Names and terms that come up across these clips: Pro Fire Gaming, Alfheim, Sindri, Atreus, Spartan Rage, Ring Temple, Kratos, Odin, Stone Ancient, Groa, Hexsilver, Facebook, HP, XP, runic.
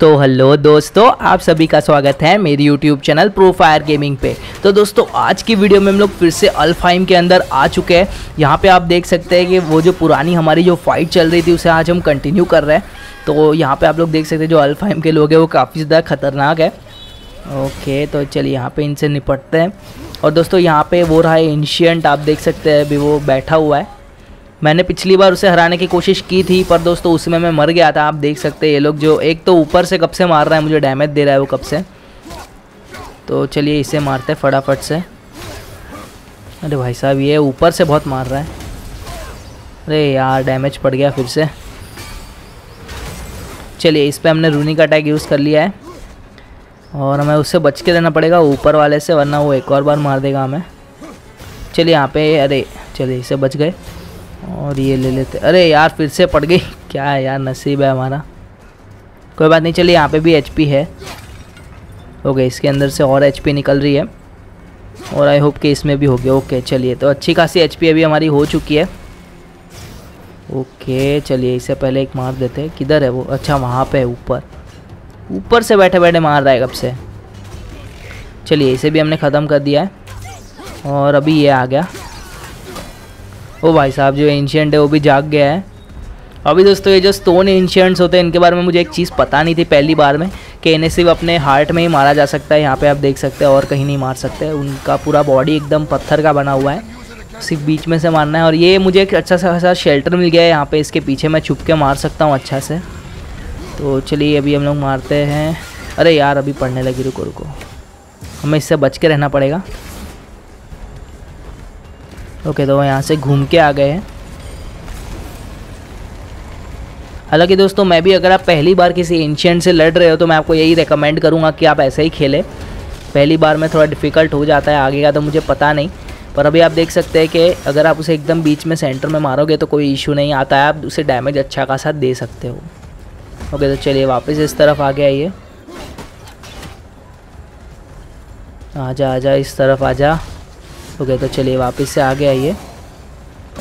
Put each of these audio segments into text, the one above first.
तो हेलो दोस्तों, आप सभी का स्वागत है मेरी YouTube channel pro fire gaming पे। तो दोस्तों आज की वीडियो में हम लोग फिर से अल्फहाइम के अंदर आ चुके हैं। यहाँ पे आप देख सकते हैं कि वो जो पुरानी हमारी जो फाइट चल रही थी उसे आज हम कंटिन्यू कर रहे हैं। तो यहाँ पे आप लोग देख सकते हैं जो अल्फहाइम के लोग हैं वो काफ़ी ज़्यादा खतरनाक है। ओके तो चलिए यहाँ पर इनसे निपटते हैं। और दोस्तों यहाँ पर वो रहा है एंशियंट, आप देख सकते हैं अभी वो बैठा हुआ है। मैंने पिछली बार उसे हराने की कोशिश की थी पर दोस्तों उसमें मैं मर गया था। आप देख सकते हैं ये लोग जो एक तो ऊपर से कब से मार रहा है, मुझे डैमेज दे रहा है वो कब से। तो चलिए इसे मारते फटाफट से। अरे भाई साहब ये ऊपर से बहुत मार रहा है। अरे यार डैमेज पड़ गया फिर से। चलिए इस पर हमने रूनिक अटैक यूज़ कर लिया है और हमें उससे बच के रहना पड़ेगा ऊपर वाले से, वरना वो एक और बार मार देगा हमें। चलिए यहाँ पे, अरे चलिए इससे बच गए और ये ले लेते। अरे यार फिर से पड़ गई, क्या है यार नसीब है हमारा। कोई बात नहीं, चलिए यहाँ पे भी एचपी है। ओके इसके अंदर से और एचपी निकल रही है और आई होप कि इसमें भी होगी। ओके चलिए तो अच्छी खासी एचपी अभी हमारी हो चुकी है। ओके चलिए इससे पहले एक मार देते हैं। किधर है वो? अच्छा वहाँ पर, ऊपर से बैठे बैठे मार रहा है कब से। चलिए इसे भी हमने ख़त्म कर दिया है और अभी ये आ गया। ओ भाई साहब जो एंशियंट है वो भी जाग गया है अभी। दोस्तों ये जो स्टोन एंशियंट्स होते हैं इनके बारे में मुझे एक चीज़ पता नहीं थी पहली बार में, कि इन्हें सिर्फ अपने हार्ट में ही मारा जा सकता है। यहाँ पे आप देख सकते हैं और कहीं नहीं मार सकते। उनका पूरा बॉडी एकदम पत्थर का बना हुआ है, सिर्फ बीच में से मारना है। और ये मुझे एक अच्छा सा शेल्टर मिल गया है यहाँ पर, इसके पीछे मैं छुप के मार सकता हूँ अच्छा से। तो चलिए अभी हम लोग मारते हैं। अरे यार अभी पढ़ने लगी, रुको रुको, हमें इससे बच के रहना पड़ेगा। ओके तो यहाँ से घूम के आ गए हैं। हालांकि दोस्तों मैं भी, अगर आप पहली बार किसी एंशियंट से लड़ रहे हो तो मैं आपको यही रेकमेंड करूँगा कि आप ऐसे ही खेलें। पहली बार में थोड़ा डिफ़िकल्ट हो जाता है, आगे का तो मुझे पता नहीं। पर अभी आप देख सकते हैं कि अगर आप उसे एकदम बीच में सेंटर में मारोगे तो कोई इशू नहीं आता है, आप उसे डैमेज अच्छा खासा दे सकते हो। ओके तो चलिए वापस इस तरफ आ गया ये। आ जा इस तरफ आ जा। ओके तो चलिए वापस से आ गया ये।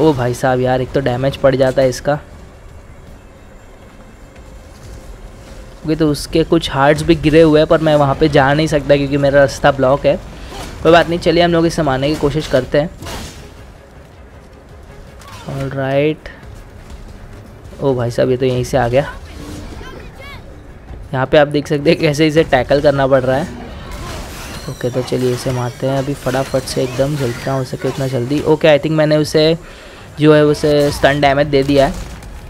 ओ भाई साहब यार एक तो डैमेज पड़ जाता है इसका। ओके तो उसके कुछ हार्ट्स भी गिरे हुए हैं पर मैं वहाँ पे जा नहीं सकता क्योंकि मेरा रास्ता ब्लॉक है। कोई बात नहीं, चलिए हम लोग इसे मारने की कोशिश करते हैं। ऑलराइट। ओ भाई साहब ये तो यहीं से आ गया। यहाँ पे आप देख सकते हैं कैसे इसे टैकल करना पड़ रहा है। ओके तो चलिए इसे मारते हैं अभी फटाफट से, एकदम जल्दी हो सके उतना जल्दी। ओके आई थिंक मैंने उसे जो है उसे स्टन डैमेज दे दिया है।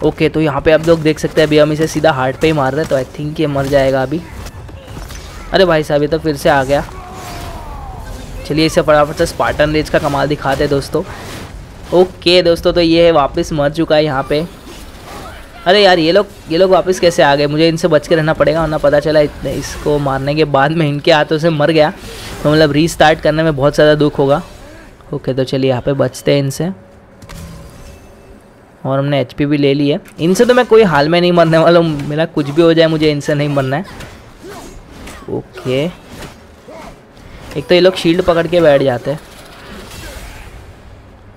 ओके तो यहाँ पे आप लोग देख सकते हैं अभी हम इसे सीधा हार्ट पे ही मार रहे हैं, तो आई थिंक ये मर जाएगा अभी। अरे भाई साहब ये तो फिर से आ गया। चलिए इसे फटाफट से स्पार्टन रेज का कमाल दिखाते हैं दोस्तों। ओके दोस्तों तो ये वापस मर चुका है यहाँ पर। अरे यार ये लोग वापस कैसे आ गए? मुझे इनसे बच के रहना पड़ेगा वरना पता चला इसको मारने के बाद मैं इनके हाथों से मर गया तो मतलब रीस्टार्ट करने में बहुत ज़्यादा दुख होगा। ओके तो चलिए यहाँ पे बचते हैं इनसे और हमने एचपी भी ले ली है। इनसे तो मैं कोई हाल में नहीं मरने वाला हूँ, मेरा कुछ भी हो जाए मुझे इनसे नहीं मरना है। ओके एक तो ये लोग शील्ड पकड़ के बैठ जाते हैं।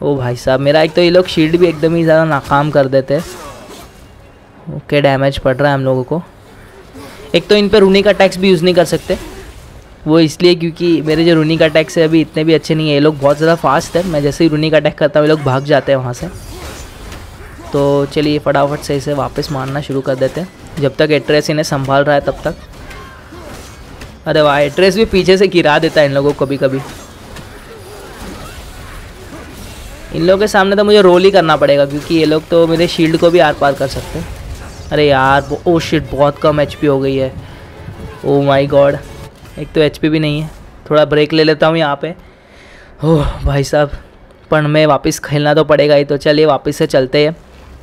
ओ भाई साहब मेरा एक तो ये लोग शील्ड भी एकदम ही ज़्यादा नाकाम कर देते हैं। ओके डैमेज पड़ रहा है हम लोगों को। एक तो इन पर रूनिक अटैक्स भी यूज़ नहीं कर सकते, वो इसलिए क्योंकि मेरे जो रूनिक अटैक्स है अभी इतने भी अच्छे नहीं है। ये लोग बहुत ज़्यादा फास्ट है, मैं जैसे ही रूनिक अटैक करता हूँ ये लोग भाग जाते हैं वहाँ से। तो चलिए फटाफट से इसे वापस मारना शुरू कर देते हैं जब तक एट्रेस इन्हें संभाल रहा है तब तक। अरे वाह एट्रेस भी पीछे से गिरा देता है इन लोगों को कभी कभी। इन लोगों के सामने तो मुझे रोल ही करना पड़ेगा क्योंकि ये लोग तो मेरे शील्ड को भी आर पार कर सकते हैं। अरे यार ओ शिट बहुत कम एचपी हो गई है। ओ माय गॉड एक तो एचपी भी नहीं है। थोड़ा ब्रेक ले लेता हूँ यहाँ पे। ओह भाई साहब पण में वापस खेलना तो पड़ेगा ही। तो चलिए वापस से चलते हैं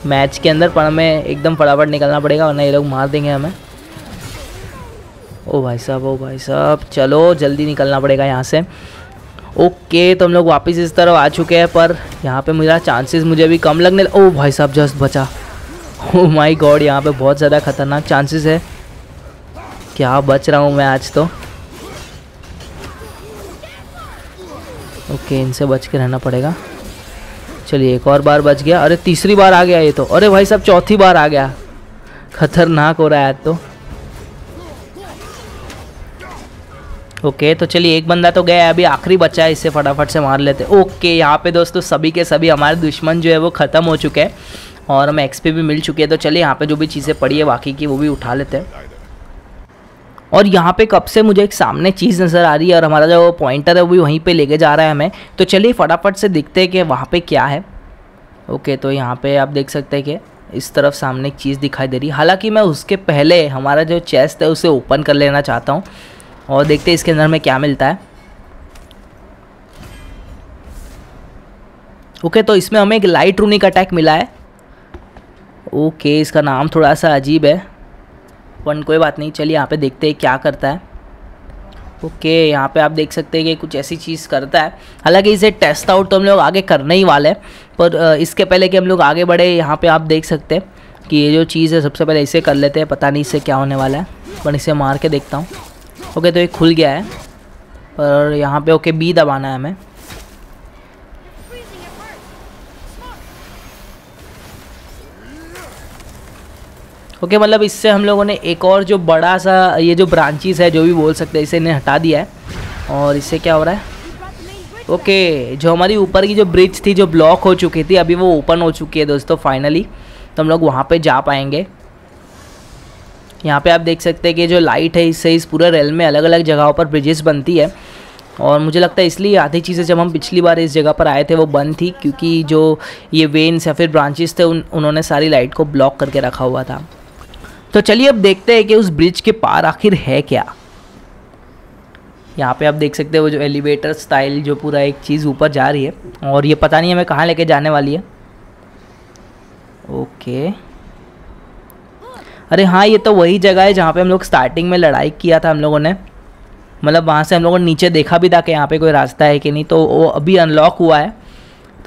मैच के अंदर। पण में एकदम फटाफट निकलना पड़ेगा वरना ये लोग मार देंगे हमें। ओ भाई साहब, ओ भाई साहब, चलो जल्दी निकलना पड़ेगा यहाँ से। ओके तो हम लोग वापस इस तरफ आ चुके हैं पर यहाँ पर मेरा चांसेस मुझे भी कम लगने। ओ भाई साहब जस्ट बचा। ओह माय गॉड यहाँ पे बहुत ज़्यादा खतरनाक चांसेस है। क्या बच रहा हूँ मैं आज तो। ओके इनसे बच के रहना पड़ेगा। चलिए एक और बार बच गया। अरे तीसरी बार आ गया ये तो। अरे भाई साहब चौथी बार आ गया। खतरनाक हो रहा है आज तो। ओके तो चलिए एक बंदा तो गया, अभी आखिरी बचा है, इसे फटाफट से मार लेते हैं। ओके यहाँ पे दोस्तों सभी के सभी हमारे दुश्मन जो है वो ख़त्म हो चुके हैं और हमें एक्सपी भी मिल चुकी है। तो चलिए यहाँ पे जो भी चीज़ें पड़ी है बाकी की वो भी उठा लेते हैं। और यहाँ पे कब से मुझे एक सामने चीज़ नज़र आ रही है और हमारा जो पॉइंटर है वो भी वहीं पे लेके जा रहा है हमें। तो चलिए फटाफट से देखते हैं कि वहाँ पे क्या है। ओके तो यहाँ पे आप देख सकते हैं कि इस तरफ सामने एक चीज़ दिखाई दे रही है, हालांकि मैं उसके पहले हमारा जो चेस्ट है उसे ओपन कर लेना चाहता हूँ और देखते हैं इसके अंदर में क्या मिलता है। ओके तो इसमें हमें एक लाइट रूनिक अटैक मिला है। ओके इसका नाम थोड़ा सा अजीब है पर कोई बात नहीं, चलिए यहाँ पे देखते हैं क्या करता है। ओके यहाँ पे आप देख सकते हैं कि कुछ ऐसी चीज़ करता है, हालांकि इसे टेस्ट आउट तो हम लोग आगे करने ही वाले हैं, पर इसके पहले कि हम लोग आगे बढ़े यहाँ पे आप देख सकते हैं कि ये जो चीज़ है सबसे पहले इसे कर लेते हैं। पता नहीं इससे क्या होने वाला है पर इसे मार के देखता हूँ। ओके तो ये खुल गया है और यहाँ पर ओके बी दबाना है हमें। ओके मतलब इससे हम लोगों ने एक और जो बड़ा सा ये जो ब्रांचेस है जो भी बोल सकते हैं इसे इन्हें हटा दिया है। और इससे क्या हो रहा है, ओके जो हमारी ऊपर की जो ब्रिज थी जो ब्लॉक हो चुकी थी अभी वो ओपन हो चुकी है दोस्तों फाइनली, तो हम लोग वहाँ पे जा पाएंगे। यहाँ पे आप देख सकते हैं कि जो लाइट है इससे इस पूरे रेल में अलग अलग जगहों पर ब्रिजेस बनती है और मुझे लगता है इसलिए आधी चीज़ें जब हम पिछली बार इस जगह पर आए थे वो बंद थी क्योंकि जो ये वेन्स या फिर ब्रांचेस थे उन्होंने सारी लाइट को ब्लॉक करके रखा हुआ था। तो चलिए अब देखते हैं कि उस ब्रिज के पार आखिर है क्या। यहाँ पे आप देख सकते हैं वो जो एलिवेटर स्टाइल जो पूरा एक चीज़ ऊपर जा रही है और ये पता नहीं हमें कहाँ लेके जाने वाली है। ओके अरे हाँ ये तो वही जगह है जहाँ पे हम लोग स्टार्टिंग में लड़ाई किया था हम लोगों ने, मतलब वहाँ से हम लोगों ने नीचे देखा भी था कि यहाँ पर कोई रास्ता है कि नहीं, तो वो अभी अनलॉक हुआ है।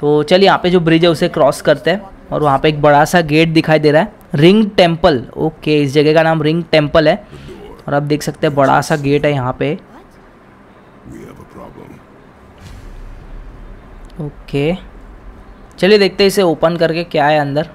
तो चलिए यहाँ पर जो ब्रिज है उसे क्रॉस करते हैं और वहाँ पर एक बड़ा सा गेट दिखाई दे रहा है, रिंग टेम्पल। ओके इस जगह का नाम रिंग टेम्पल है और आप देख सकते हैं बड़ा सा गेट है यहाँ पे। ओके चलिए देखते हैं इसे ओपन करके क्या है अंदर।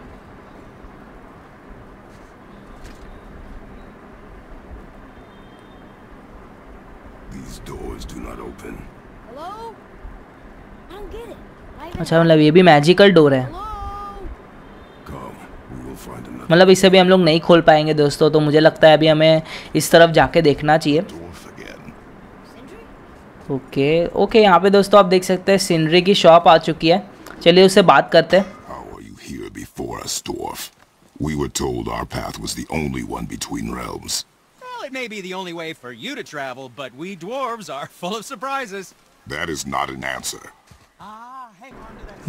अच्छा मतलब ये भी मैजिकल डोर है, मतलब इसे भी हम लोग नहीं खोल पाएंगे दोस्तों। तो मुझे लगता है अभी हमें इस तरफ जाके देखना चाहिए। ओके ओके यहाँ पे दोस्तों आप देख सकते हैं सिंड्री की शॉप आ चुकी है, चलिए उससे बात करते हैं।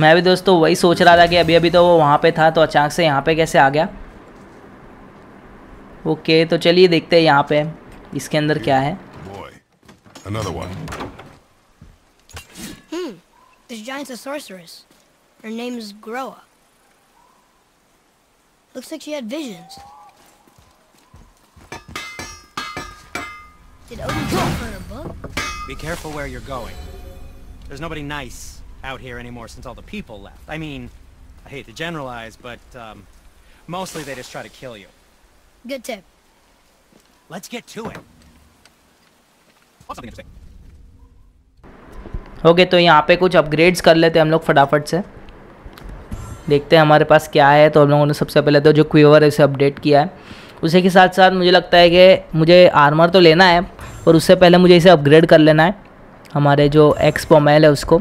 मैं भी दोस्तों वही सोच रहा था कि अभी अभी तो वो वहाँ पे था तो अचानक से यहाँ पे कैसे आ गया। ओके तो चलिए देखते हैं यहाँ पे इसके अंदर क्या है। This giant's a sorceress. Her name is Groa. Looks like she had visions. Did Odin give her a book? Be careful where you're going. There's nobody nice out here anymore since all the people left. I mean, I hate to generalize, but mostly they just try to kill you. Good tip. Let's get to it. Okay तो यहाँ पे कुछ upgrades कर लेते हैं हम लोग फटाफट से, देखते हैं हमारे पास क्या है। तो हम लोगों ने सबसे पहले तो जो क्विवर है उसे अपडेट किया है, उसी के साथ साथ मुझे लगता है कि मुझे आर्मर तो लेना है और उससे पहले मुझे इसे अपग्रेड कर लेना है हमारे जो एक्स पोमेल है उसको।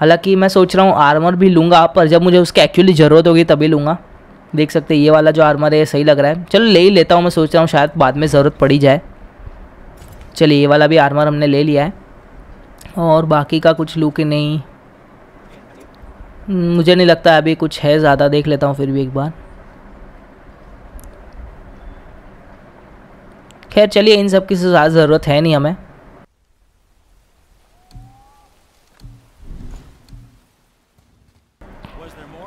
हालांकि मैं सोच रहा हूँ आर्मर भी लूँगा पर जब मुझे उसकी एक्चुअली ज़रूरत होगी तभी लूँगा। देख सकते हैं ये वाला जो आर्मर है ये सही लग रहा है, चलो ले ही लेता हूँ, मैं सोच रहा हूँ शायद बाद में ज़रूरत पड़ी जाए। चलिए ये वाला भी आर्मर हमने ले लिया है और बाकी का कुछ लूँ कि नहीं, मुझे नहीं लगता अभी कुछ है ज़्यादा, देख लेता हूँ फिर भी एक बार। खैर चलिए इन सब की ज़्यादा ज़रूरत है नहीं हमें।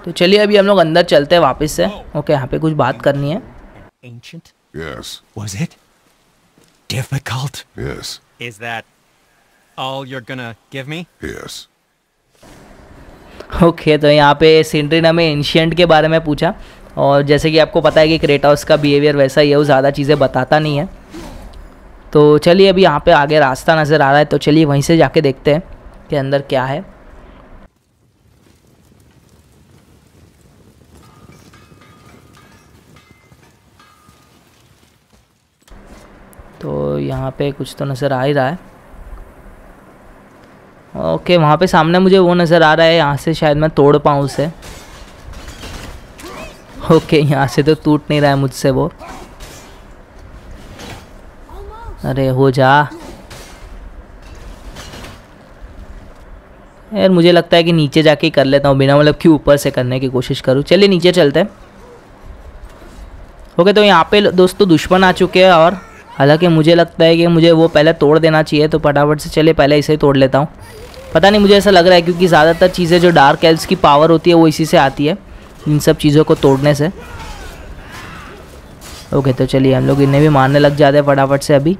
तो चलिए अभी हम लोग अंदर चलते हैं वापस से। ओके यहाँ पे कुछ बात करनी है। Ancient? Yes. Was it difficult? Yes. Is that all you're gonna give me? Yes. Okay तो यहाँ पे सिंड्री ने हमें एंशियंट के बारे में पूछा और जैसे कि आपको पता है कि क्रेटोस का बिहेवियर वैसा ही है, वो ज़्यादा चीज़ें बताता नहीं है। तो चलिए अभी यहाँ पे आगे रास्ता नज़र आ रहा है, तो चलिए वहीं से जाके देखते हैं कि अंदर क्या है। तो यहाँ पे कुछ तो नज़र आ ही रहा है। ओके, वहाँ पे सामने मुझे वो नज़र आ रहा है, यहाँ से शायद मैं तोड़ पाऊँ उसे। ओके, यहाँ से तो टूट नहीं रहा है मुझसे वो। अरे हो जा यार, मुझे लगता है कि नीचे जाके ही कर लेता हूँ, बिना मतलब कि ऊपर से करने की कोशिश करूँ। चलिए नीचे चलते हैं। ओके, तो यहाँ पे दोस्तों दुश्मन आ चुके हैं, और हालांकि मुझे लगता है कि मुझे वो पहले तोड़ देना चाहिए, तो फटाफट से चले पहले इसे ही तोड़ लेता हूँ। पता नहीं, मुझे ऐसा लग रहा है क्योंकि ज़्यादातर चीज़ें जो डार्क एल्व्स की पावर होती है वो इसी से आती है, इन सब चीज़ों को तोड़ने से। ओके, तो चलिए हम लोग इन्हें भी मारने लग जाते हैं फटाफट से। अभी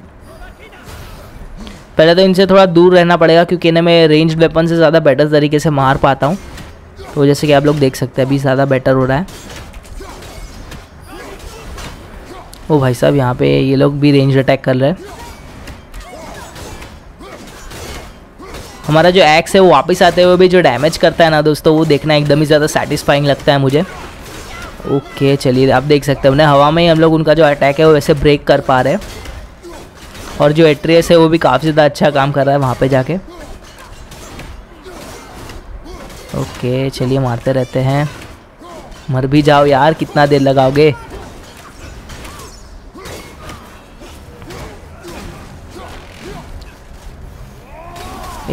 पहले तो इनसे थोड़ा दूर रहना पड़ेगा क्योंकि इन्हें मैं रेंज्ड वेपन से ज़्यादा बेटर तरीके से मार पाता हूँ। तो जैसे कि आप लोग देख सकते हैं अभी ज़्यादा बेटर हो रहा है। ओ भाई साहब, यहाँ पे ये लोग भी रेंज अटैक कर रहे हैं। हमारा जो एक्स है वो वापस आते हुए भी जो डैमेज करता है ना दोस्तों, वो देखना एकदम ही ज़्यादा सेटिस्फाइंग लगता है मुझे। ओके, चलिए आप देख सकते हैं उन्हें हवा में ही हम लोग उनका जो अटैक है वो वैसे ब्रेक कर पा रहे हैं, और जो एट्रियस है वो भी काफ़ी ज़्यादा अच्छा काम कर रहा है वहाँ पर जाके। ओके, चलिए मारते रहते हैं। मर भी जाओ यार, कितना देर लगाओगे।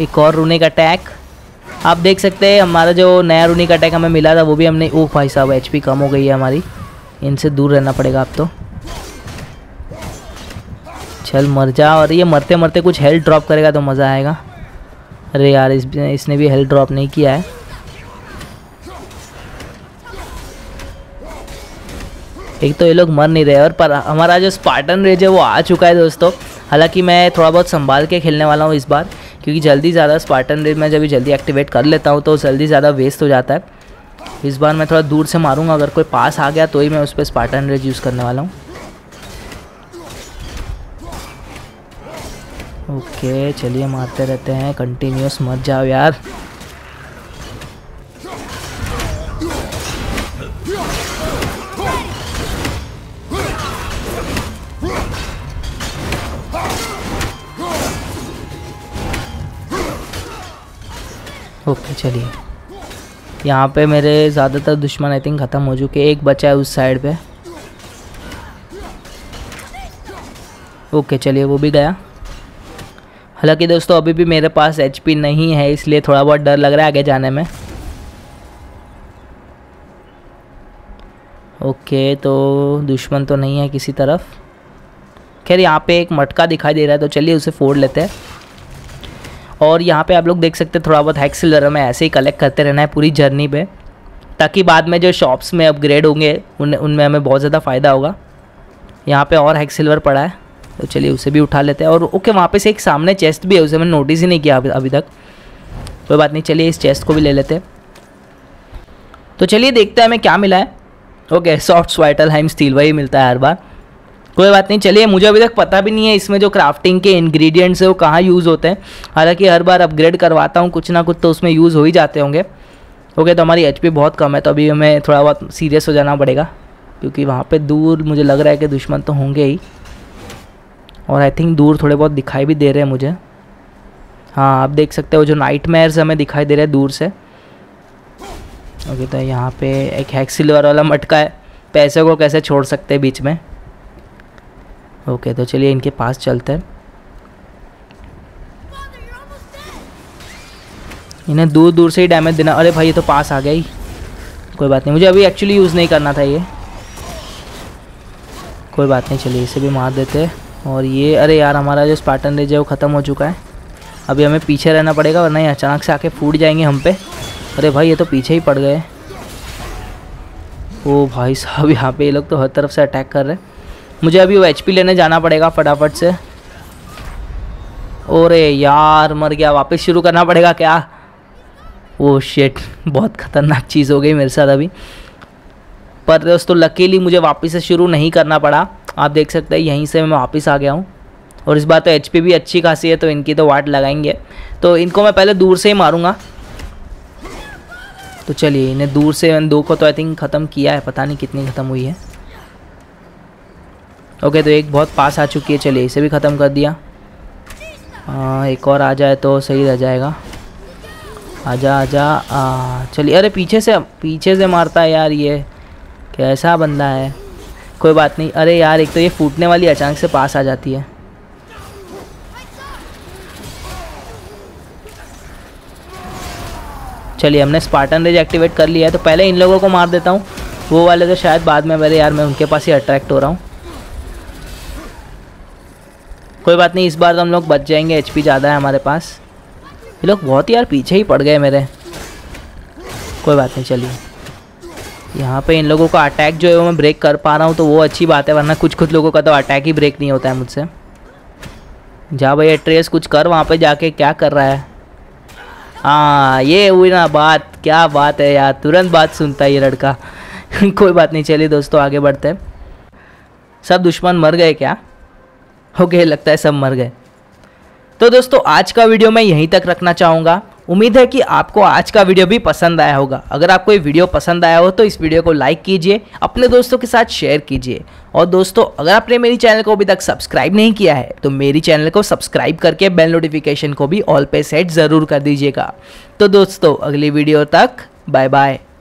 एक और रूनिक अटैक, आप देख सकते हैं हमारा जो नया रूनिक अटैक हमें मिला था वो भी हमने। ओह भाई साहब, एचपी कम हो गई है हमारी, इनसे दूर रहना पड़ेगा अब तो। चल मर जा, और ये मरते मरते कुछ हेल्थ ड्रॉप करेगा तो मज़ा आएगा। अरे यार, इसने भी हेल्थ ड्रॉप नहीं किया है। एक तो ये लोग मर नहीं रहे, और पर हमारा जो स्पार्टन रेज है वो आ चुका है दोस्तों। हालांकि मैं थोड़ा बहुत संभाल के खेलने वाला हूँ इस बार, क्योंकि जल्दी ज़्यादा स्पार्टन रेज मैं जब जल्दी एक्टिवेट कर लेता हूँ तो जल्दी ज़्यादा वेस्ट हो जाता है। इस बार मैं थोड़ा दूर से मारूंगा, अगर कोई पास आ गया तो ही मैं उस पर स्पार्टन रेज यूज़ करने वाला हूँ। ओके, चलिए मारते रहते हैं कंटिन्यूस। मर जाओ यार। ओके, चलिए यहाँ पे मेरे ज़्यादातर दुश्मन आई थिंक ख़त्म हो चुके, एक बचा है उस साइड पे। ओके, चलिए वो भी गया। हालांकि दोस्तों अभी भी मेरे पास एचपी नहीं है, इसलिए थोड़ा बहुत डर लग रहा है आगे जाने में। ओके, तो दुश्मन तो नहीं है किसी तरफ। खैर, यहाँ पे एक मटका दिखाई दे रहा है, तो चलिए उसे फोड़ लेते हैं। और यहाँ पे आप लोग देख सकते हैं थोड़ा बहुत एक्सेलरेटर में ऐसे ही कलेक्ट करते रहना है पूरी जर्नी पे, ताकि बाद में जो शॉप्स में अपग्रेड होंगे उनमें हमें बहुत ज़्यादा फ़ायदा होगा। यहाँ पे और एक्सेलरेटर पड़ा है, तो चलिए उसे भी उठा लेते हैं। और ओके, वहाँ पे से एक सामने चेस्ट भी है, उसे मैंने नोटिस ही नहीं किया अभी तक। कोई बात नहीं, चलिए इस चेस्ट को भी ले लेते हैं। तो चलिए देखते हैं हमें क्या मिला है। ओके, सॉफ्ट वाइटलहाइम स्टील, वही मिलता है हर बार, कोई बात नहीं। चलिए, मुझे अभी तक पता भी नहीं है इसमें जो क्राफ्टिंग के इंग्रेडिएंट्स है वो कहाँ यूज़ होते हैं। हालांकि हर बार अपग्रेड करवाता हूँ, कुछ ना कुछ तो उसमें यूज़ हो ही जाते होंगे। ओके, तो हमारी एचपी बहुत कम है, तो अभी हमें थोड़ा बहुत सीरियस हो जाना पड़ेगा, क्योंकि वहाँ पे दूर मुझे लग रहा है कि दुश्मन तो होंगे ही, और आई थिंक दूर थोड़े बहुत दिखाई भी दे रहे हैं मुझे। हाँ, आप देख सकते हो जो नाइटमेयर्स हमें दिखाई दे रहे हैं दूर से। ओके, तो यहाँ पे एक हैक्सिलवर वाला मटका है, पैसे को कैसे छोड़ सकते हैं बीच में। ओके, तो चलिए इनके पास चलते हैं। इन्हें दूर दूर से ही डैमेज देना। अरे भाई, ये तो पास आ गया ही, कोई बात नहीं। मुझे अभी एक्चुअली यूज़ नहीं करना था ये, कोई बात नहीं। चलिए इसे भी मार देते हैं। और ये, अरे यार, हमारा जो स्पार्टन रेज है वो ख़त्म हो चुका है। अभी हमें पीछे रहना पड़ेगा, वरना ये अचानक से आके फूट जाएंगे हम पे। अरे भाई, ये तो पीछे ही पड़ गए। ओ भाई साहब, यहाँ पे ये लोग तो हर तरफ से अटैक कर रहे हैं। मुझे अभी वो एचपी लेने जाना पड़ेगा फटाफट से। अरे यार, मर गया। वापस शुरू करना पड़ेगा क्या? ओह शिट, बहुत ख़तरनाक चीज़ हो गई मेरे साथ अभी। पर दोस्तों लकीली मुझे वापस से शुरू नहीं करना पड़ा। आप देख सकते हैं यहीं से मैं वापस आ गया हूँ। और इस बार तो एचपी भी अच्छी खासी है तो इनकी तो वाट लगाएंगे। तो इनको मैं पहले दूर से ही मारूंगा। तो चलिए इन्हें दूर से, इन दो को तो आई थिंक ख़त्म किया है, पता नहीं कितनी ख़त्म हुई है। ओके तो एक बहुत पास आ चुकी है, चलिए इसे भी ख़त्म कर दिया। एक और आ जाए तो सही रह जाएगा। आजा आजा, चलिए। अरे पीछे से मारता है यार, ये कैसा बंदा है। कोई बात नहीं। अरे यार एक तो ये फूटने वाली अचानक से पास आ जाती है। चलिए हमने स्पार्टन रेज एक्टिवेट कर लिया है, तो पहले इन लोगों को मार देता हूँ, वो वाले तो शायद बाद में। मेरे यार मैं उनके पास ही अट्रैक्ट हो रहा हूँ। कोई बात नहीं, इस बार तो हम लोग बच जाएंगे, एचपी ज़्यादा है हमारे पास। ये लोग बहुत यार पीछे ही पड़ गए मेरे। कोई बात नहीं, चलिए यहाँ पे इन लोगों का अटैक जो है वो मैं ब्रेक कर पा रहा हूँ, तो वो अच्छी बात है, वरना कुछ लोगों का तो अटैक ही ब्रेक नहीं होता है मुझसे। जा भाई एट्रेस, कुछ कर वहाँ पे जाके, क्या कर रहा है। हाँ ये हुई ना बात, क्या बात है यार, तुरंत बात सुनता है ये लड़का। कोई बात नहीं, चलिए दोस्तों आगे बढ़ते हैं। सब दुश्मन मर गए क्या? ओके, लगता है सब मर गए। तो दोस्तों आज का वीडियो मैं यहीं तक रखना चाहूँगा। उम्मीद है कि आपको आज का वीडियो भी पसंद आया होगा। अगर आपको ये वीडियो पसंद आया हो तो इस वीडियो को लाइक कीजिए, अपने दोस्तों के साथ शेयर कीजिए। और दोस्तों अगर आपने मेरी चैनल को अभी तक सब्सक्राइब नहीं किया है तो मेरी चैनल को सब्सक्राइब करके बेल नोटिफिकेशन को भी ऑल पे सेट ज़रूर कर दीजिएगा। तो दोस्तों अगली वीडियो तक बाय बाय।